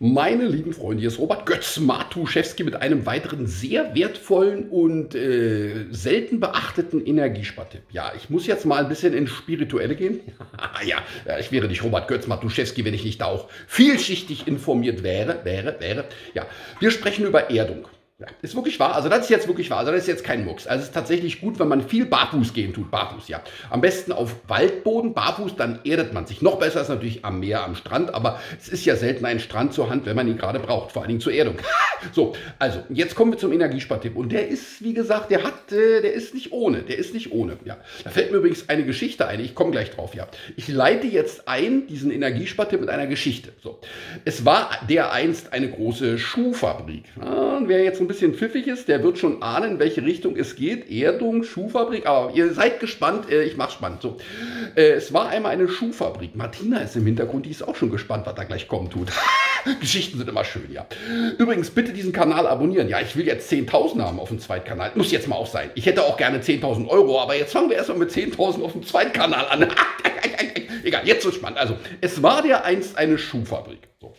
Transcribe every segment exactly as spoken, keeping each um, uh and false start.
Meine lieben Freunde, hier ist Robert Götz-Matuschewski mit einem weiteren sehr wertvollen und äh, selten beachteten Energiespartipp. Ja, ich muss jetzt mal ein bisschen ins Spirituelle gehen. Ja, ich wäre nicht Robert Götz-Matuschewski, wenn ich nicht da auch vielschichtig informiert wäre, wäre, wäre. Ja, wir sprechen über Erdung. Ja, ist wirklich wahr, also das ist jetzt wirklich wahr, also das ist jetzt kein Mucks. Also es ist tatsächlich gut, wenn man viel barfuß gehen tut, barfuß, ja. Am besten auf Waldboden, barfuß, dann erdet man sich. Noch besser ist natürlich am Meer, am Strand, aber es ist ja selten ein Strand zur Hand, wenn man ihn gerade braucht, vor allen Dingen zur Erdung. So, also, jetzt kommen wir zum Energiespartipp und der ist, wie gesagt, der hat, äh, der ist nicht ohne, der ist nicht ohne, ja. Da fällt mir übrigens eine Geschichte ein, ich komme gleich drauf, ja. Ich leite jetzt ein, diesen Energiespartipp mit einer Geschichte, so. Es war dereinst eine große Schuhfabrik, ja, und wer jetzt ein bisschen pfiffig ist, der wird schon ahnen, in welche Richtung es geht. Erdung, Schuhfabrik, aber ihr seid gespannt, äh, ich mach's spannend. So. Äh, es war einmal eine Schuhfabrik. Martina ist im Hintergrund, die ist auch schon gespannt, was da gleich kommen tut. Geschichten sind immer schön, ja. Übrigens, bitte diesen Kanal abonnieren. Ja, ich will jetzt zehntausend haben auf dem Zweitkanal. Muss jetzt mal auch sein. Ich hätte auch gerne zehntausend Euro, aber jetzt fangen wir erstmal mit zehntausend auf dem Zweitkanal an. Egal, jetzt so spannend. Also, es war dereinst eine Schuhfabrik. So.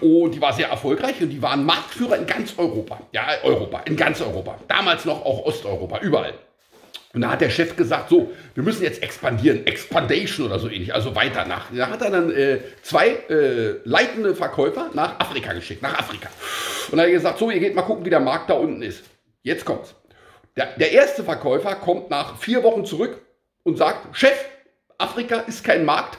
Und die war sehr erfolgreich und die waren Marktführer in ganz Europa. Ja, Europa, in ganz Europa. Damals noch auch Osteuropa, überall. Und da hat der Chef gesagt, so, wir müssen jetzt expandieren, Expandation oder so ähnlich, also weiter nach. Da hat er dann äh, zwei äh, leitende Verkäufer nach Afrika geschickt, nach Afrika. Und dann hat er gesagt, so, ihr geht mal gucken, wie der Markt da unten ist. Jetzt kommt's. Der, der erste Verkäufer kommt nach vier Wochen zurück und sagt, Chef, Afrika ist kein Markt.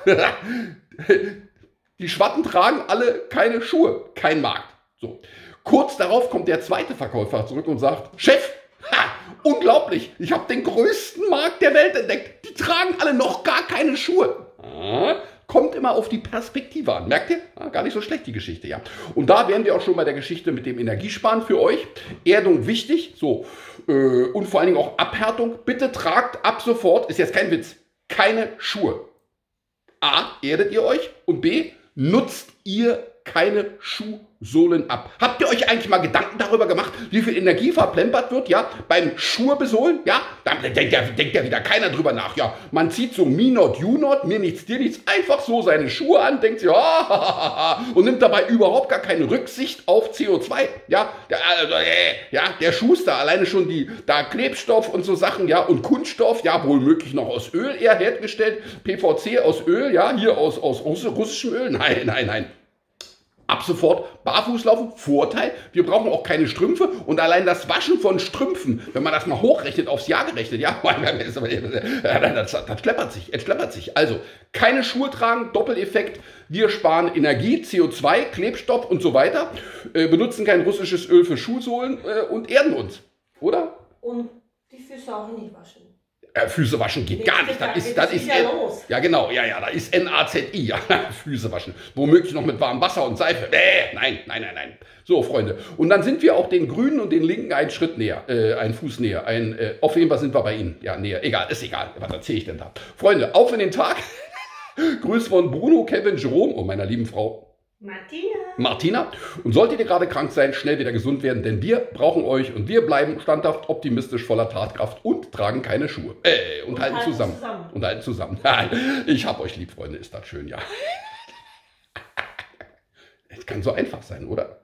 Die Schwatten tragen alle keine Schuhe, kein Markt. So. Kurz darauf kommt der zweite Verkäufer zurück und sagt, Chef, ha, unglaublich, ich habe den größten Markt der Welt entdeckt. Die tragen alle noch gar keine Schuhe. Ah, kommt immer auf die Perspektive an, merkt ihr? Ah, gar nicht so schlecht die Geschichte, ja. Und da wären wir auch schon bei der Geschichte mit dem Energiesparen für euch. Erdung wichtig, so. Äh, und vor allen Dingen auch Abhärtung. Bitte tragt ab sofort, ist jetzt kein Witz, keine Schuhe. A, erdet ihr euch und B, nutzt ihr keine Schuhsohlen ab. Habt ihr euch eigentlich mal Gedanken darüber gemacht, wie viel Energie verplempert wird, ja, beim Schuhe besohlen, ja? Da denkt ja, denkt ja wieder keiner drüber nach, ja. Man zieht so me not, you not, mir nichts, dir nichts, einfach so seine Schuhe an, denkt sich, ja, und nimmt dabei überhaupt gar keine Rücksicht auf C O zwei, ja. Der, also, äh, ja, der Schuster, alleine schon die, da Klebstoff und so Sachen, ja, und Kunststoff, ja, wohl möglich noch aus Öl eher hergestellt, P V C aus Öl, ja, hier aus, aus russischem Öl, nein, nein, nein. Ab sofort barfuß laufen, Vorteil, wir brauchen auch keine Strümpfe und allein das Waschen von Strümpfen, wenn man das mal hochrechnet, aufs Jahr gerechnet, ja, das, das schleppert sich, es schleppert sich. Also, keine Schuhe tragen, Doppeleffekt, wir sparen Energie, C O zwei, Klebstoff und so weiter, äh, benutzen kein russisches Öl für Schuhsohlen äh, und erden uns, oder? Und die Füße auch nicht waschen. Füße waschen geht nee, gar nicht. Das ist, das ist, ja, los. Ja, genau, ja, ja, da ist N A Z I. Ja, Füße waschen. Womöglich noch mit warmem Wasser und Seife. Nee, nein, nein, nein, nein. So, Freunde. Und dann sind wir auch den Grünen und den Linken einen Schritt näher, äh, einen Fuß näher. Ein, äh, auf jeden Fall sind wir bei Ihnen. Ja, näher. Egal, ist egal. Was erzähle ich denn da? Freunde, auf in den Tag. Grüße von Bruno, Kevin, Jerome und meiner lieben Frau Martina. Martina. Und solltet ihr gerade krank sein, schnell wieder gesund werden, denn wir brauchen euch und wir bleiben standhaft, optimistisch, voller Tatkraft und tragen keine Schuhe. Äh, und, und halten zusammen. zusammen. Und halten zusammen. Ich hab euch lieb, Freunde. Ist das schön, ja. Es kann so einfach sein, oder?